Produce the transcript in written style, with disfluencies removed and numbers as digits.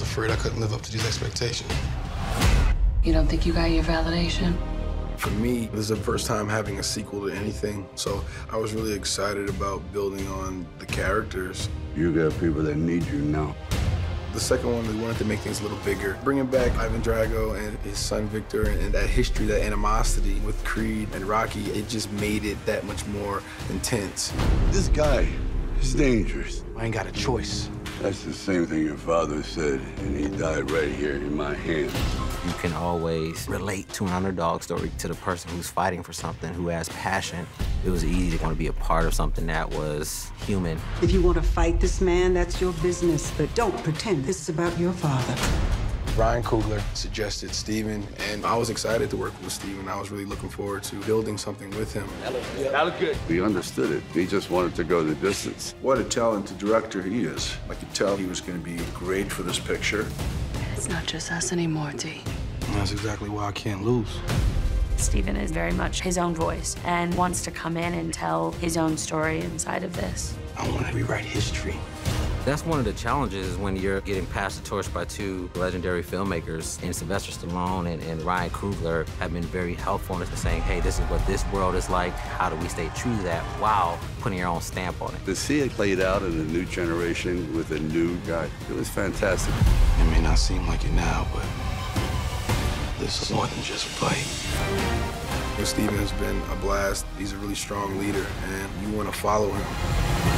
was afraid I couldn't live up to these expectations. You don't think you got your validation? For me, this is the first time having a sequel to anything, so I was really excited about building on the characters. You got people that need you now. The second one, we wanted to make things a little bigger. Bringing back Ivan Drago and his son Viktor and that history, that animosity with Creed and Rocky, it just made it that much more intense. This guy is dangerous. I ain't got a choice. That's the same thing your father said, and he died right here in my hands. You can always relate to an underdog story, to the person who's fighting for something, who has passion. It was easy to want to be a part of something that was human. If you want to fight this man, that's your business, but don't pretend this is about your father. Ryan Coogler suggested Steven, and I was excited to work with Steven. I was really looking forward to building something with him. That looked good. We understood it. He just wanted to go the distance. What a talented director he is. I could tell he was going to be great for this picture. It's not just us anymore, D. That's exactly why I can't lose. Steven is very much his own voice and wants to come in and tell his own story inside of this. I want to rewrite history. That's one of the challenges when you're getting passed the torch by two legendary filmmakers, and Sylvester Stallone and Ryan Coogler have been very helpful in saying, hey, this is what this world is like. How do we stay true to that while putting your own stamp on it? To see it played out in a new generation with a new guy, it was fantastic. It may not seem like it now, but this is more than just a fight. Steven has been a blast. He's a really strong leader, and you want to follow him.